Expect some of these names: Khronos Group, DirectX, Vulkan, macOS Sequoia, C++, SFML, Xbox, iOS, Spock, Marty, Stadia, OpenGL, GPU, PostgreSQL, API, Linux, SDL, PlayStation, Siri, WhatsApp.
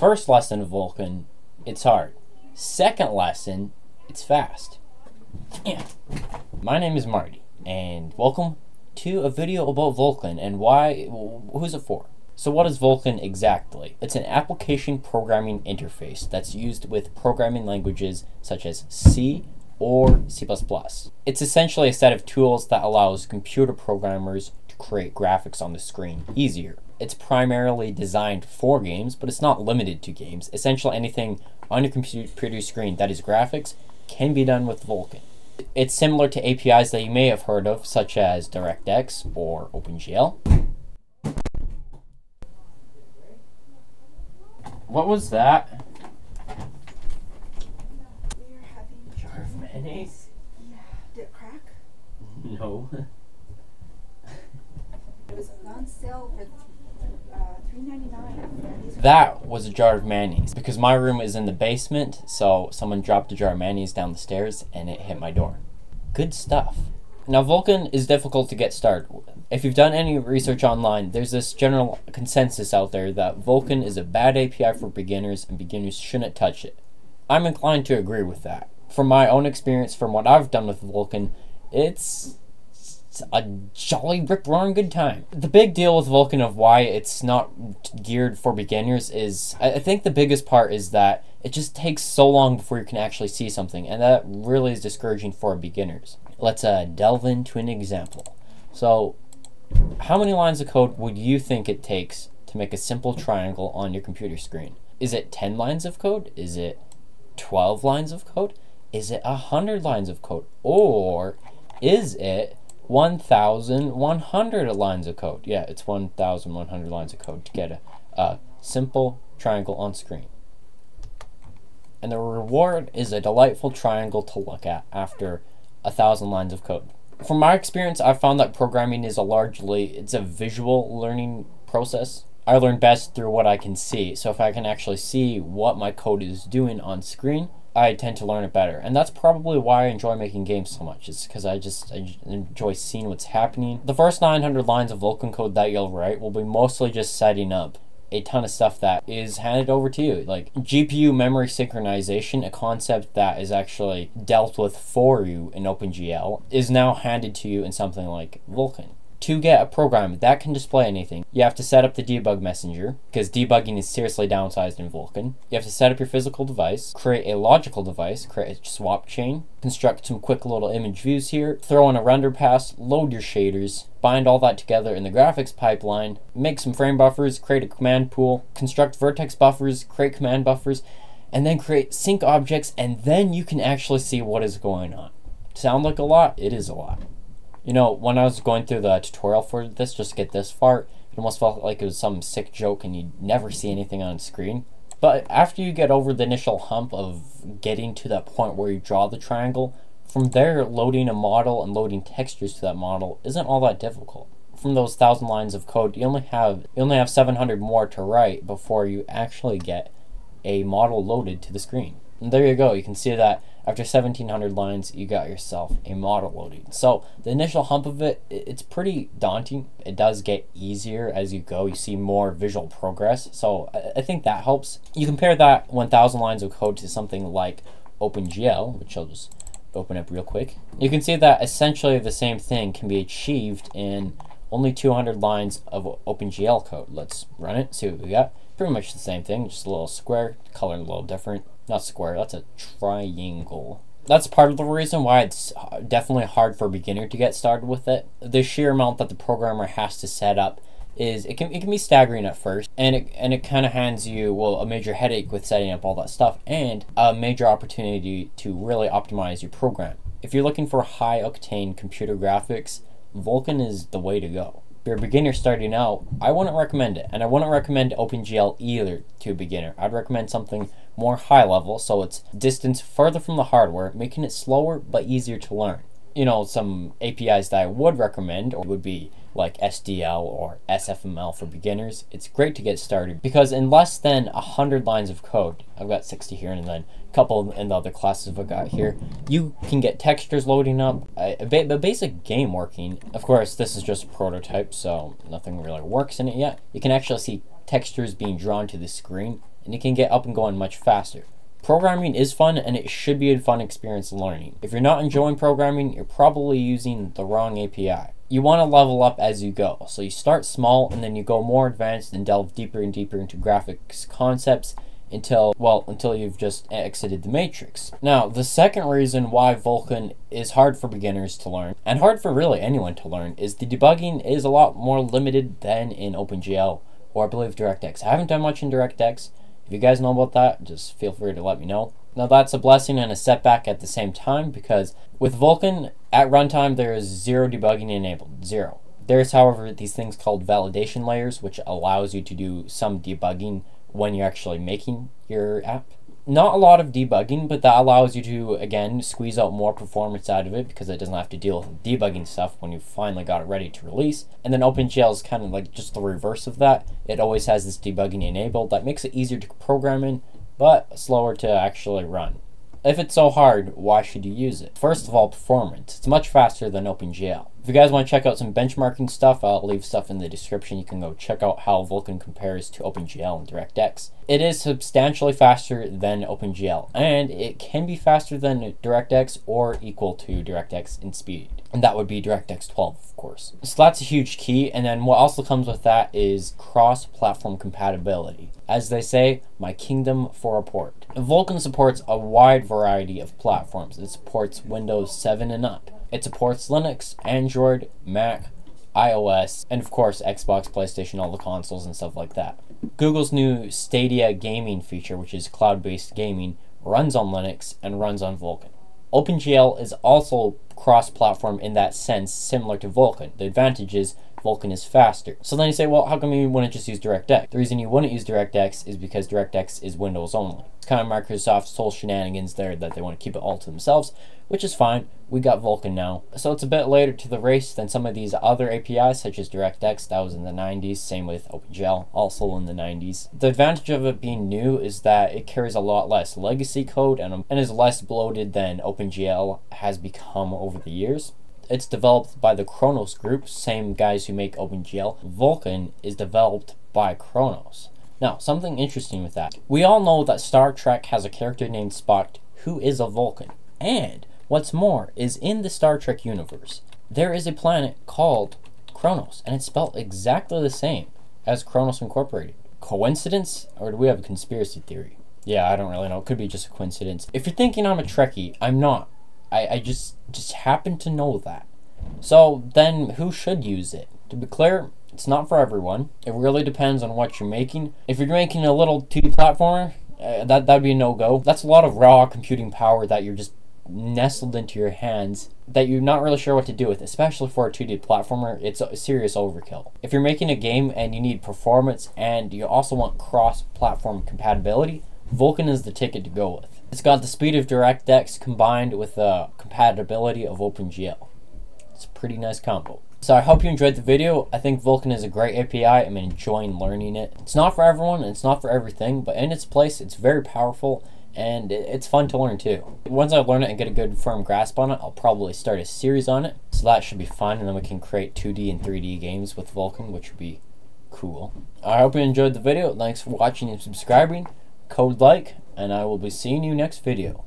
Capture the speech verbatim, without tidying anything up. First lesson of Vulkan, it's hard. Second lesson, it's fast. Yeah. My name is Marty, and welcome to a video about Vulkan and why, who's it for? So what is Vulkan exactly? It's an application programming interface that's used with programming languages such as C or C plus plus. It's essentially a set of tools that allows computer programmers to create graphics on the screen easier. It's primarily designed for games, but it's not limited to games. Essentially anything on your computer screen that is graphics can be done with Vulkan. It's similar to A P Is that you may have heard of, such as DirectX or OpenGL. What was that? We are having jar of mayonnaise. Yeah. Did it crack? No. It was on sale for three ninety-nine. That was a jar of mayonnaise because my room is in the basement, so someone dropped a jar of mayonnaise down the stairs and it hit my door. Good stuff. Now Vulkan is difficult to get started with. If you've done any research online, there's this general consensus out there that Vulkan is a bad A P I for beginners and beginners shouldn't touch it. I'm inclined to agree with that. From my own experience, from what I've done with Vulkan, it's It's a jolly rip-roaring good time. The big deal with Vulkan of why it's not geared for beginners is, I think the biggest part is that it just takes so long before you can actually see something, and that really is discouraging for beginners. Let's uh, delve into an example. So, how many lines of code would you think it takes to make a simple triangle on your computer screen? Is it ten lines of code? Is it twelve lines of code? Is it one hundred lines of code? Or is it one thousand one hundred lines of code? Yeah, it's one thousand one hundred lines of code to get a, a simple triangle on screen. And the reward is a delightful triangle to look at after a thousand lines of code. From my experience, I've found that programming is a largely, it's a visual learning process. I learn best through what I can see. So if I can actually see what my code is doing on screen, I tend to learn it better, and that's probably why I enjoy making games so much. It's because I just I enjoy seeing what's happening. The first nine hundred lines of Vulkan code that you'll write will be mostly just setting up a ton of stuff that is handed over to you, like G P U memory synchronization, a concept that is actually dealt with for you in OpenGL, is now handed to you in something like Vulkan. To get a program that can display anything, you have to set up the debug messenger, because debugging is seriously downsized in Vulkan. You have to set up your physical device, create a logical device, create a swap chain, construct some quick little image views here, throw in a render pass, load your shaders, bind all that together in the graphics pipeline, make some frame buffers, create a command pool, construct vertex buffers, create command buffers, and then create sync objects, and then you can actually see what is going on. Sound like a lot? It is a lot. You know, when I was going through the tutorial for this, just to get this far, it almost felt like it was some sick joke and you'd never see anything on screen. But after you get over the initial hump of getting to that point where you draw the triangle, from there loading a model and loading textures to that model isn't all that difficult. From those thousand lines of code, you only have you only have seven hundred more to write before you actually get a model loaded to the screen. And there you go, you can see that after seventeen hundred lines, you got yourself a model loading. So the initial hump of it, it's pretty daunting. It does get easier as you go. You see more visual progress. So I think that helps. You compare that one thousand lines of code to something like OpenGL, which I'll just open up real quick. You can see that essentially the same thing can be achieved in only two hundred lines of OpenGL code. Let's run it, see what we got. Pretty much the same thing, just a little square, color a little different. Not square, that's a triangle. That's part of the reason why it's definitely hard for a beginner to get started with it. The sheer amount that the programmer has to set up is, it can, it can be staggering at first, and it, and it kind of hands you, well, a major headache with setting up all that stuff, and a major opportunity to really optimize your program. If you're looking for high-octane computer graphics, Vulkan is the way to go. If you're a beginner starting out, I wouldn't recommend it, and I wouldn't recommend OpenGL either to a beginner. I'd recommend something more high level, so it's distance further from the hardware, making it slower but easier to learn. You know, some A P Is that I would recommend would be like S D L or S F M L for beginners. It's great to get started because in less than one hundred lines of code, I've got sixty here and then a couple in the other classes I've got here, you can get textures loading up, a, a basic game working. Of course, this is just a prototype, so nothing really works in it yet. You can actually see textures being drawn to the screen, and it can get up and going much faster. Programming is fun, and it should be a fun experience learning. If you're not enjoying programming, you're probably using the wrong A P I. You want to level up as you go, so you start small and then you go more advanced and delve deeper and deeper into graphics concepts until, well, until you've just exited the matrix. Now, the second reason why Vulkan is hard for beginners to learn, and hard for really anyone to learn, is the debugging is a lot more limited than in OpenGL, or I believe DirectX. I haven't done much in DirectX. If you guys know about that, just feel free to let me know. Now, that's a blessing and a setback at the same time, because with Vulkan, at runtime, there is zero debugging enabled, zero. There's, however, these things called validation layers, which allows you to do some debugging when you're actually making your app. Not a lot of debugging, but that allows you to, again, squeeze out more performance out of it because it doesn't have to deal with debugging stuff when you finally got it ready to release. And then OpenGL is kind of like just the reverse of that. It always has this debugging enabled that makes it easier to program in, but slower to actually run. If it's so hard, why should you use it? First of all, performance. It's much faster than OpenGL. If you guys want to check out some benchmarking stuff, I'll leave stuff in the description. You can go check out how Vulkan compares to OpenGL and DirectX. It is substantially faster than OpenGL, and it can be faster than DirectX or equal to DirectX in speed. And that would be DirectX twelve, of course. So that's a huge key. And then what also comes with that is cross-platform compatibility. As they say, my kingdom for a port. Vulkan supports a wide variety of platforms. It supports Windows seven and up. It supports Linux, Android, Mac, iOS, and of course Xbox, PlayStation, all the consoles and stuff like that. Google's new Stadia gaming feature, which is cloud-based gaming, runs on Linux and runs on Vulkan. OpenGL is also cross-platform in that sense, similar to Vulkan. The advantage is Vulkan is faster. So then you say, well, how come you wouldn't just use DirectX? The reason you wouldn't use DirectX is because DirectX is Windows only. It's kind of Microsoft's whole shenanigans there that they want to keep it all to themselves, which is fine. We got Vulkan now. So it's a bit later to the race than some of these other A P Is, such as DirectX. That was in the nineties. Same with OpenGL, also in the nineties. The advantage of it being new is that it carries a lot less legacy code and, and is less bloated than OpenGL has become over the years. It's developed by the Khronos Group, same guys who make OpenGL. Vulkan is developed by Khronos. Now, something interesting with that. We all know that Star Trek has a character named Spock, who is a Vulkan. And what's more is in the Star Trek universe, there is a planet called Khronos, and it's spelled exactly the same as Khronos Incorporated. Coincidence? Or do we have a conspiracy theory? Yeah, I don't really know. It could be just a coincidence. If you're thinking I'm a Trekkie, I'm not. I, I just just happen to know that. So then who should use it? To be clear, it's not for everyone. It really depends on what you're making. If you're making a little two D platformer, uh, that that'd be a no-go. That's a lot of raw computing power that you're just nestled into your hands that you're not really sure what to do with, especially for a two D platformer. It's a serious overkill. If you're making a game and you need performance and you also want cross-platform compatibility, Vulkan is the ticket to go with. It's got the speed of DirectX combined with the compatibility of OpenGL. It's a pretty nice combo. So I hope you enjoyed the video. I think Vulkan is a great A P I. I'm enjoying learning it. It's not for everyone and it's not for everything, but in its place, it's very powerful and it's fun to learn too. Once I learn it and get a good firm grasp on it, I'll probably start a series on it. So that should be fun, and then we can create two D and three D games with Vulkan, which would be cool. I hope you enjoyed the video. Thanks for watching and subscribing. Code like, and I will be seeing you next video.